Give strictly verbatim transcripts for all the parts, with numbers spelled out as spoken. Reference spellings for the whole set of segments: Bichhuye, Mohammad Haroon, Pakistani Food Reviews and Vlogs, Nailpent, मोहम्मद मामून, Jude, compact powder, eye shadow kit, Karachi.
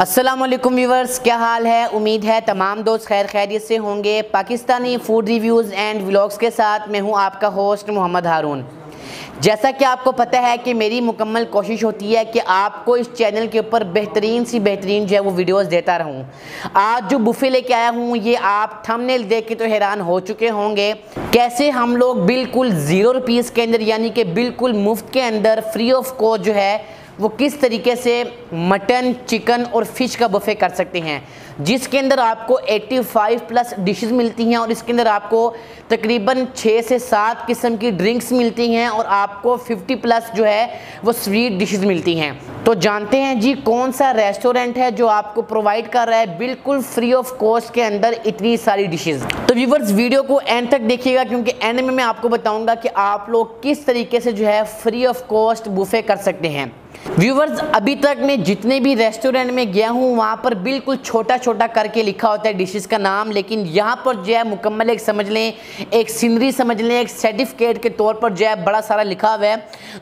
अस्सलाम वालेकुम व्यूवर्स, क्या हाल है। उम्मीद है तमाम दोस्त खैर खैरियत से होंगे। Pakistani food reviews and vlogs के साथ मैं हूं आपका होस्ट मोहम्मद हारून। जैसा कि आपको पता है कि मेरी मुकम्मल कोशिश होती है कि आपको इस चैनल के ऊपर बेहतरीन सी बेहतरीन जो है वो वीडियोस देता रहूं। आज जो बुफ़े लेके आया हूं, ये आप थंबनेल देख के तो हैरान हो चुके होंगे, कैसे हम लोग बिल्कुल ज़ीरो रुपीस के अंदर यानी कि बिल्कुल मुफ्त के अंदर फ्री ऑफ कॉस्ट जो है वो किस तरीके से मटन, चिकन और फ़िश का बुफ़े कर सकते हैं, जिसके अंदर आपको पचासी प्लस डिशेस मिलती हैं और इसके अंदर आपको तकरीबन छः से सात किस्म की ड्रिंक्स मिलती हैं और आपको पचास प्लस जो है वो स्वीट डिशेस मिलती हैं। तो जानते हैं जी कौन सा रेस्टोरेंट है जो आपको प्रोवाइड कर रहा है बिल्कुल फ्री ऑफ कॉस्ट के अंदर इतनी सारी डिशेस। तो व्यूवर्स वीडियो को एंड तक देखिएगा, क्योंकि एंड में मैं आपको बताऊँगा कि आप लोग किस तरीके से जो है फ्री ऑफ कॉस्ट बुफ़े कर सकते हैं। व्यूवर्स अभी तक मैं जितने भी रेस्टोरेंट में गया हूँ वहाँ पर बिल्कुल छोटा छोटा करके लिखा होता है डिशेस का नाम, लेकिन यहाँ पर जो है मुकम्मल एक समझ लें, एक सीनरी समझ लें, एक सर्टिफिकेट के तौर पर जो है बड़ा सारा लिखा हुआ है।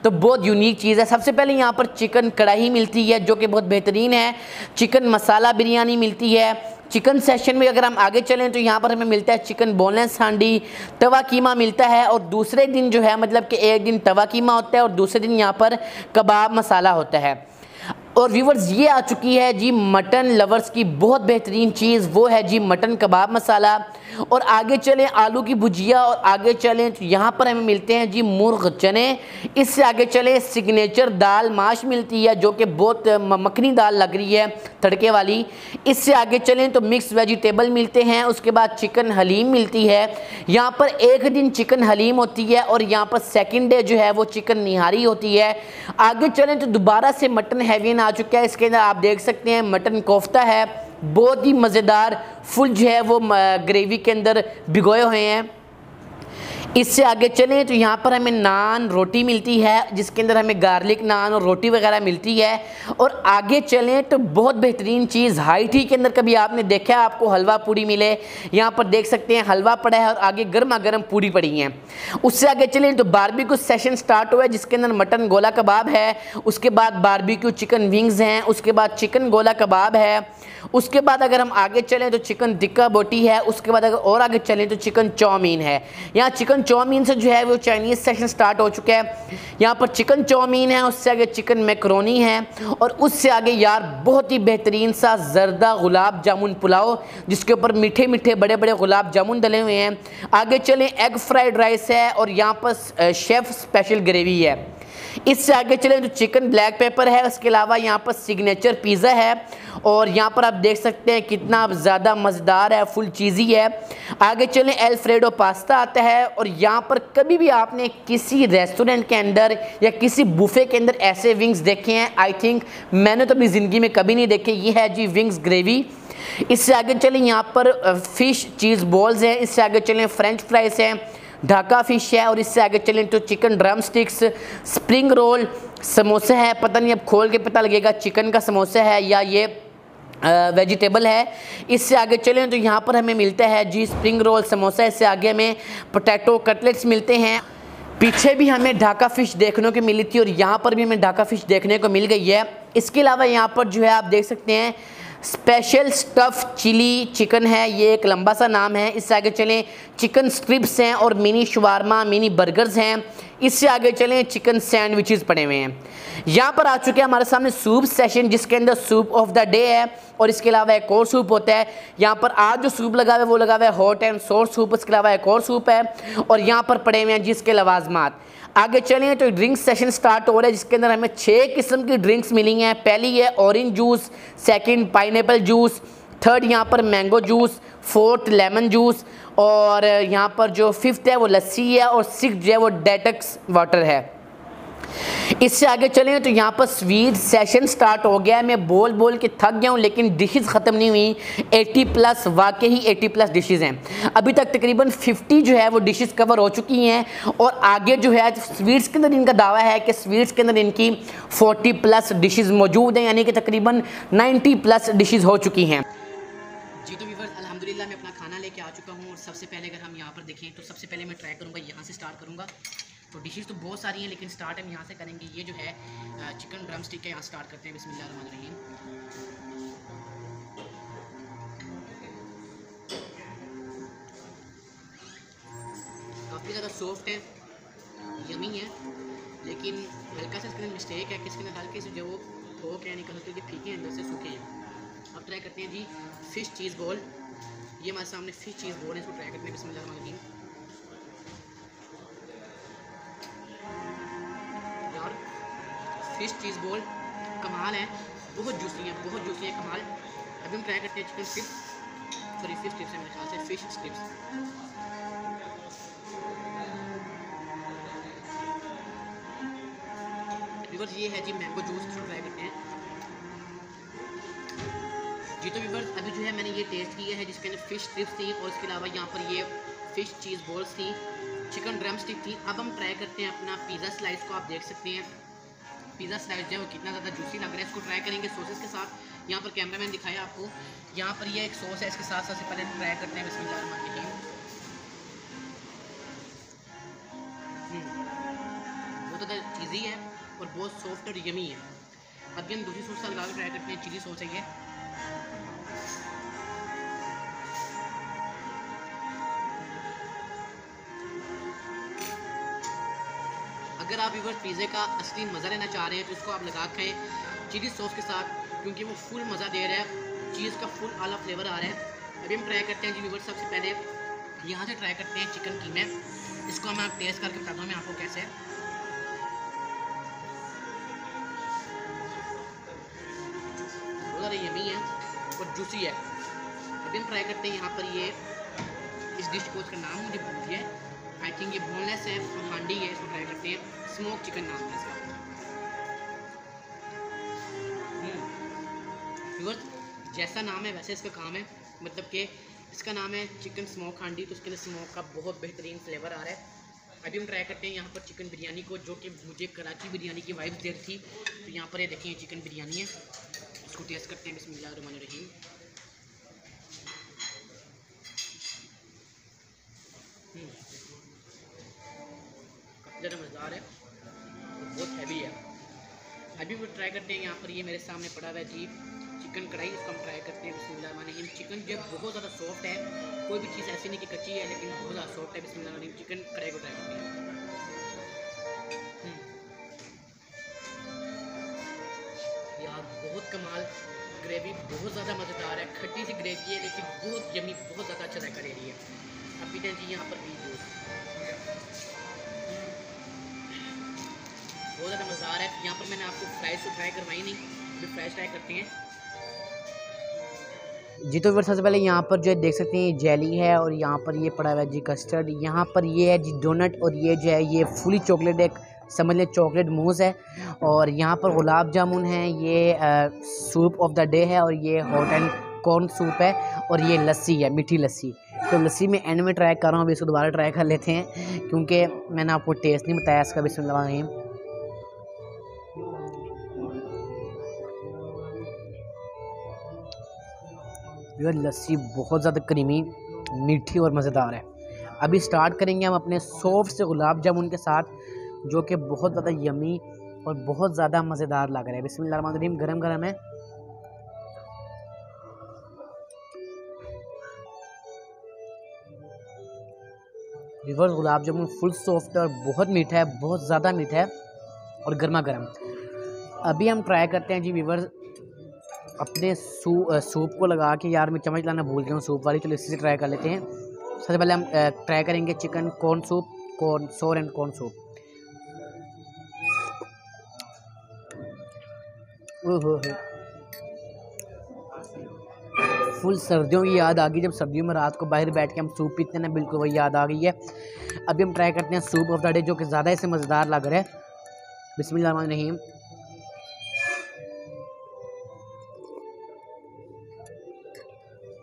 तो बहुत यूनिक चीज़ है। सबसे पहले यहाँ पर चिकन कढ़ाई मिलती है जो कि बहुत बेहतरीन है, चिकन मसाला बिरयानी मिलती है। चिकन सेशन में अगर हम आगे चलें तो यहाँ पर हमें मिलता है चिकन बोनलेस हांडी, तवा कीमा मिलता है और दूसरे दिन जो है मतलब कि एक दिन तवा कीमा होता है और दूसरे दिन यहाँ पर कबाब मसाला होता है। और व्यूवर्स ये आ चुकी है जी मटन लवर्स की बहुत बेहतरीन चीज़, वो है जी मटन कबाब मसाला। और आगे चलें आलू की भुजिया और आगे चलें तो यहाँ पर हमें मिलते हैं जी मुर्ग चने। इससे आगे चलें सिग्नेचर दाल माश मिलती है जो कि बहुत मखनी दाल लग रही है तड़के वाली। इससे आगे चलें तो मिक्स वेजिटेबल मिलते हैं, उसके बाद चिकन हलीम मिलती है। यहाँ पर एक दिन चिकन हलीम होती है और यहाँ पर सेकेंड डे जो है वो चिकन निहारी होती है। आगे चलें तो दोबारा से मटन हैवीन आ चुका है, इसके अंदर आप देख सकते हैं मटन कोफ्ता है, बहुत ही मज़ेदार फुल जो है वो ग्रेवी के अंदर भिगोए हुए हैं। इससे आगे चलें तो यहाँ पर हमें नान रोटी मिलती है, जिसके अंदर हमें गार्लिक नान और रोटी वगैरह मिलती है। और आगे चलें तो बहुत बेहतरीन चीज़ हाई टी के अंदर कभी आपने देखा है आपको हलवा पूड़ी मिले, यहाँ पर देख सकते हैं हलवा पड़ा है और आगे गर्मा गर्म पूड़ी पड़ी है। उससे आगे चलें तो बारबेक्यू सेशन स्टार्ट हुआ है, जिसके अंदर मटन गोला कबाब है, उसके बाद बारबेक्यू चिकन विंग्स हैं, उसके बाद चिकन गोला कबाब है। उसके बाद अगर हम आगे चलें तो चिकन टिक्का बोटी है, उसके बाद अगर और आगे चलें तो चिकन चाउमीन है। यहाँ चिकन चाउमीन से जो है वो चाइनीज़ सेक्शन स्टार्ट हो चुका है, यहाँ पर चिकन चाउमीन है, उससे आगे चिकन मैकरोनी है और उससे आगे यार बहुत ही बेहतरीन सा जर्दा गुलाब जामुन पुलाव, जिसके ऊपर मीठे मीठे बड़े बड़े गुलाब जामुन डले हुए हैं। आगे चलें एग फ्राइड राइस है और यहाँ पर शेफ़ स्पेशल ग्रेवी है। इससे आगे चलें तो चिकन ब्लैक पेपर है, उसके अलावा यहाँ पर सिग्नेचर पिज़्ज़ा है और यहाँ पर आप देख सकते हैं कितना ज़्यादा मज़ेदार है, फुल चीज़ी है। आगे चलें एल्फ्रेडो पास्ता आता है और यहाँ पर कभी भी आपने किसी रेस्टोरेंट के अंदर या किसी बुफे के अंदर ऐसे विंग्स देखे हैं, आई थिंक मैंने तो अपनी ज़िंदगी में कभी नहीं देखे। ये है जी विंग्स ग्रेवी। इससे आगे चलें यहाँ पर फ़िश चीज़ बॉल्स हैं, इससे आगे चलें फ्रेंच फ्राइज़ हैं, ढाका फ़िश है और इससे आगे चलें तो chicken drumsticks, spring roll, samosa है, पता नहीं अब खोल के पता लगेगा चिकन का समोसा है या ये वेजिटेबल है। इससे आगे चलें तो यहाँ पर हमें मिलता है जी स्प्रिंग रोल, समोसा, इससे आगे हमें पोटैटो कटलेट्स मिलते हैं। पीछे भी हमें ढाका फ़िश देखने को मिली थी और यहाँ पर भी हमें ढाका फ़िश देखने को मिल गई है। इसके अलावा यहाँ पर जो है आप देख सकते हैं स्पेशल स्टफ़ चिली चिकन है, ये एक लंबा सा नाम है। इससे आगे चलें चिकन स्ट्रिप्स हैं और मिनी शवारमा, मिनी बर्गर्स हैं। इससे आगे चलें चिकन सैंडविचेस पड़े हुए हैं। यहाँ पर आ चुके हैं हमारे सामने सूप सेशन, जिसके अंदर सूप ऑफ द डे है और इसके अलावा एक और सूप होता है। यहाँ पर आज जो सूप लगा हुआ है वो लगा हुआ है हॉट एंड सोर सूप, इसके अलावा एक और सूप है और यहाँ पर पड़े हुए हैं जिसके लवाजमात। आगे चलें तो ड्रिंक्स सेशन स्टार्ट हो रहा है, जिसके अंदर हमें छः किस्म की ड्रिंक्स मिली हैं। पहली है orange juice, second pineapple juice, third यहाँ पर mango juice, fourth lemon juice और यहाँ पर जो फिफ्थ है वो लस्सी है और सिक्स्थ जो है वो डेटॉक्स वाटर है। इससे आगे चलें तो यहाँ पर स्वीट सेशन स्टार्ट हो गया है। मैं बोल बोल के थक गया हूँ लेकिन डिशेस ख़त्म नहीं हुई। अस्सी प्लस वाकई ही अस्सी प्लस डिशेस हैं। अभी तक तकरीबन पचास जो है वो डिशेस कवर हो चुकी हैं और आगे जो है स्वीट्स के अंदर इनका दावा है कि स्वीट्स के अंदर इनकी चालीस प्लस डिशेस मौजूद हैं, यानी कि तकरीबन नब्बे प्लस डिशेस हो चुकी हैं। जी तो व्यूअर्स अल्हम्दुलिल्लाह मैं अपना खाना लेके आ चुका हूँ और सबसे पहले अगर हम यहाँ पर देखें तो सबसे पहले मैं ट्राई करूँगा, यहाँ से स्टार्ट करूँगा। तो डिशेस तो बहुत सारी हैं लेकिन स्टार्ट हम यहाँ से करेंगे। ये जो है चिकन ड्रम स्टिक है, यहाँ स्टार्ट करते हैं। बिस्मिल्लाह रहमान रहीम। सॉफ्ट है, यमी है, लेकिन हल्का सा इसके अंदर मिस्टेक है कि इसके अंदर हल्के से जो वो थोक है निकल सकते फीके हैं, अंदर से सूखे हैं। अब ट्राई करते हैं जी फ़िश चीज़ बॉल। ये हमारे सामने फ़िश चीज़ बॉल है, इसको ट्राई करते हैं। बिस्मिल्लाह। यार फ़िश चीज़ बॉल कमाल है, बहुत जूसी है, बहुत जूसी है, कमाल। अभी हम ट्राई करते हैं chicken strips, sorry fish strips है मेरे ख्याल से, फिश स्ट्रिप्स। व्यूअर्स ये है जी मैंगो जूस, इसको ट्राई करते हैं जी। तो व्यूअर्स अभी जो है मैंने ये टेस्ट किया है जिसके अंदर फिश स्ट्रिप्स थी और उसके अलावा यहाँ पर ये फ़िश चीज़ बॉल्स थी, चिकन ड्रम स्टिक थी। अब हम ट्राई करते हैं अपना पिज़्ज़ा स्लाइस को। आप देख सकते हैं पिज़्ज़ा स्लाइस जो है वो कितना ज़्यादा जूसी लग रहा है। इसको ट्राई करेंगे सॉसेस के साथ। यहाँ पर कैमरा मैन दिखाया आपको, यहाँ पर ये एक सॉस है, इसके साथ सबसे पहले ट्राई करते हैं। बिस्मिल्लाह। बहुत ज़्यादा चीज़ी है और बहुत सॉफ्ट और यमी है। अभी हम दूसरी सॉस लगा के ट्राई करते हैं, चिली सॉस है ये। अगर आप व्यूअर्स पिज़्ज़े का असली मज़ा लेना चाह रहे हैं तो इसको आप लगा खाएँ चिली सॉस के साथ, क्योंकि वो फुल मज़ा दे रहा है, चीज़ का फुल आला फ्लेवर आ रहा है। अभी हम ट्राई करते हैं जी व्यूअर्स, सबसे पहले यहाँ से ट्राई करते हैं चिकन कीमे। इसको मैं आप टेस्ट करके बताता हूँ मैं आपको कैसे है। बहुत ज़्यादा यमी है और जूसी है। अभी हम ट्राई करते हैं यहाँ पर ये, इस डिश को, उसका नाम मुझे भूल गया, आई थिंक ये बोनलेस है और हांडी है, इसको ट्राई करते हैं। स्मोक चिकन नाम है इसका, जैसा नाम है वैसे इसका काम है, मतलब कि इसका नाम है चिकन स्मोक हांडी, तो उसके लिए स्मोक का बहुत बेहतरीन फ्लेवर आ रहा है। अभी हम ट्राई करते हैं यहाँ पर चिकन बिरयानी को, जो कि मुझे कराची बिरयानी की वाइब्स दे रही थी। तो यहाँ पर ये देखिए चिकन बिरयानी है, इसको टेस्ट करते हैं। बिस्मिल्लाहिर्रहमानिर्रहीम। ज़्यादा मज़ेदार है, बहुत हैवी है। अभी वो ट्राई करते हैं यहाँ पर ये मेरे सामने पड़ा हुआ है जी चिकन कढ़ाई, इसको हम ट्राई करते हैं। बिस्मिल्लाहिर्रहमानिर्रहीम। चिकन जो बहुत ज़्यादा सॉफ्ट है, कोई भी चीज़ ऐसी नहीं कि कच्ची है, लेकिन बहुत ज़्यादा सॉफ्ट है। बिस्मिल्लाहिर्रहमानिर्रहीम। चिकन कढ़ाई को ट्राई करते हैं। यार बहुत कमाल ग्रेवी, बहुत ज़्यादा मज़ेदार है, खट्टी सी ग्रेवी है लेकिन बहुत यमी, बहुत ज़्यादा अच्छा लगा रही है। अब पीते हैं जी यहाँ पर भी जूस, बहुत ज़्यादा मज़ेदार है। यहाँ पर मैंने आपको फ्राइज तो ट्राई करवाई नहीं, फिर फ्राइज ट्राई करते हैं जी। तो फिर सबसे पहले यहाँ पर जो है देख सकते हैं जेली है और यहाँ पर ये पड़ा हुआ है जी कस्टर्ड। यहाँ पर ये है जी डोनट और ये जो है ये फुली चॉकलेट है, समझ लें चॉकलेट मूस है। और यहाँ पर गुलाब जामुन है, ये सूप ऑफ द डे है और ये हॉट एंड कॉर्न सूप है और ये लस्सी है, मीठी लस्सी। तो लस्सी में एंड में ट्राई कर रहा हूँ, अभी इसको दोबारा ट्राई कर लेते हैं क्योंकि मैंने आपको टेस्ट नहीं बताया इसका। बिस्मिल्लाह। ये लस्सी बहुत ज़्यादा क्रीमी, मीठी और मज़ेदार है। अभी स्टार्ट करेंगे हम अपने सॉफ्ट से गुलाब जामुन के साथ, जो कि बहुत ज़्यादा यमी और बहुत ज़्यादा मज़ेदार लग रहा है। बिस्मिल्लाहिर्रहमानिर्रहीम। गरम गरम है। Viewers gulab jamun full soft और बहुत मीठा है, बहुत ज़्यादा मीठा है और गर्मा गर्म। अभी हम ट्राई करते हैं जी व्यूअर्स अपने सू, सूप को लगा के। यार मैं चम्मच लाना भूल गया हूँ सूप वाली, चलो इसी से ट्राई कर लेते हैं। सबसे पहले हम ट्राई करेंगे chicken corn soup, corn sour and corn soup. ओहो फुल सर्दियों की याद आ गई, जब सर्दियों में रात को बाहर बैठ के हम सूप पीते हैं ना, बिल्कुल वही याद आ गई है। अभी हम ट्राई करते हैं सूप ऑफ द डे, जो कि ज़्यादा इससे मज़ेदार लग रहा है। बिस्मिल्लाहिर्रहमानिर्रहीम।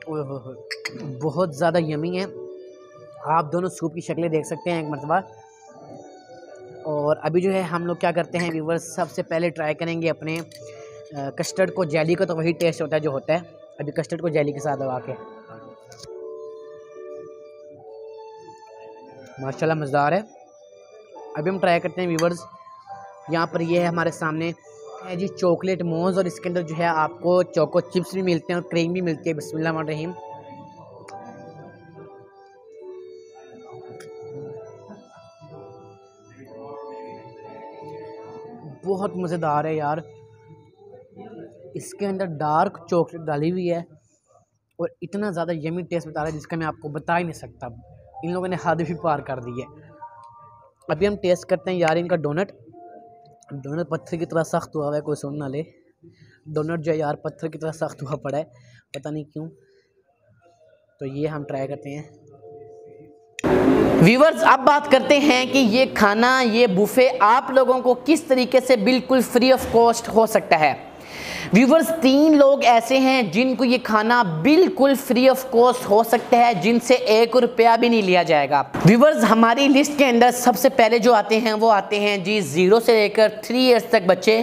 बहुत ज़्यादा यमी है। आप दोनों सूप की शक्लें देख सकते हैं एक मरतबा। और अभी जो है हम लोग क्या करते हैं व्यूवर्स, सबसे पहले ट्राई करेंगे अपने कस्टर्ड को, जेली को। तो वही टेस्ट होता है जो होता है। अभी कस्टर्ड को जेली के साथ लगा के, माशाल्लाह मज़ेदार है। अभी हम ट्राई करते हैं व्यूवर्स, यहाँ पर ये है हमारे सामने है जी चॉकलेट मोज और इसके अंदर जो है आपको चोको चिप्स भी मिलते हैं और क्रीम भी मिलती है। बिस्मिल्लाहिर्रहमानिर्रहीम। बहुत मज़ेदार है यार। इसके अंदर डार्क चॉकलेट डाली हुई है और इतना ज़्यादा यमी टेस्ट बता रहा है जिसका मैं आपको बता ही नहीं सकता। इन लोगों ने हद भी पार कर दी है। अभी हम टेस्ट करते हैं यार इनका डोनट। डोनट पत्थर की तरह सख्त हुआ हुआ है, कोई सुन ना ले। डोनट जो यार पत्थर की तरह सख्त हुआ पड़ा है, पता नहीं क्यों। तो ये हम ट्राई करते हैं। व्यूवर्स, अब बात करते हैं कि ये खाना, ये बुफे आप लोगों को किस तरीके से बिल्कुल फ्री ऑफ कॉस्ट हो सकता है। व्यूवर्स, तीन लोग ऐसे हैं जिनको ये खाना बिल्कुल फ्री ऑफ कॉस्ट हो सकता है, जिनसे एक रुपया भी नहीं लिया जाएगा। व्यूवर्स, हमारी लिस्ट के अंदर सबसे पहले जो आते हैं वो आते हैं जी ज़ीरो से लेकर थ्री ईयर्स तक बच्चे,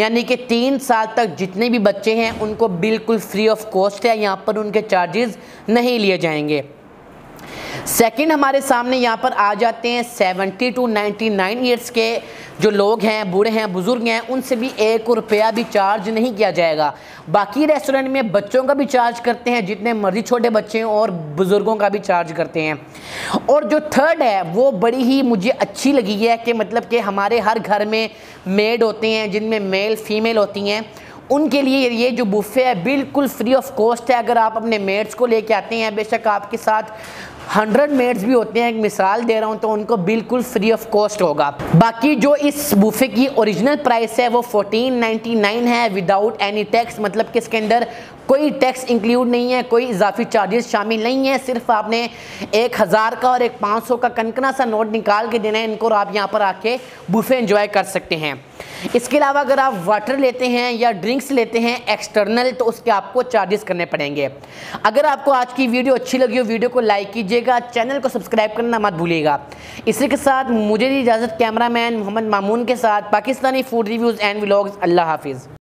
यानी कि तीन साल तक जितने भी बच्चे हैं उनको बिल्कुल फ्री ऑफ कॉस्ट है। यहाँ पर उनके चार्जेस नहीं लिए जाएंगे। सेकंड हमारे सामने यहाँ पर आ जाते हैं सत्तर टू निन्यानवे ईयर्स के जो लोग हैं, बूढ़े हैं, बुज़ुर्ग हैं, उनसे भी एक रुपया भी चार्ज नहीं किया जाएगा। बाकी रेस्टोरेंट में बच्चों का भी चार्ज करते हैं, जितने मर्जी छोटे बच्चे और बुज़ुर्गों का भी चार्ज करते हैं। और जो थर्ड है वो बड़ी ही मुझे अच्छी लगी है कि मतलब कि हमारे हर घर में मेड होते हैं, जिनमें मेल फीमेल होती हैं, उनके लिए ये जो बुफे है बिल्कुल फ्री ऑफ कॉस्ट है। अगर आप अपने मेड्स को लेके आते हैं, बेशक आपके साथ हंड्रेड मेड्स भी होते हैं, एक मिसाल दे रहा हूँ, तो उनको बिल्कुल फ्री ऑफ कॉस्ट होगा। बाकी जो इस बुफे की ओरिजिनल प्राइस है वो चौदह सौ निन्यानवे है विदाउट एनी टैक्स, मतलब कि इसके अंदर कोई टैक्स इंक्लूड नहीं है, कोई इजाफी चार्जेस शामिल नहीं है। सिर्फ आपने एक हज़ार का और एक पाँच सौ का कनकना सा नोट निकाल के देना है इनको और आप यहाँ पर आके बुफे एंजॉय कर सकते हैं। इसके अलावा अगर आप वाटर लेते हैं या ड्रिंक्स लेते हैं एक्सटर्नल, तो उसके आपको चार्जेस करने पड़ेंगे। अगर आपको आज की वीडियो अच्छी लगी हो, वीडियो को लाइक कीजिएगा, चैनल को सब्सक्राइब करना मत भूलिएगा। इसी के साथ मुझे इजाज़त, कैमरामैन मोहम्मद मामून के साथ Pakistani food reviews and vlogs. अल्लाह हाफिज़।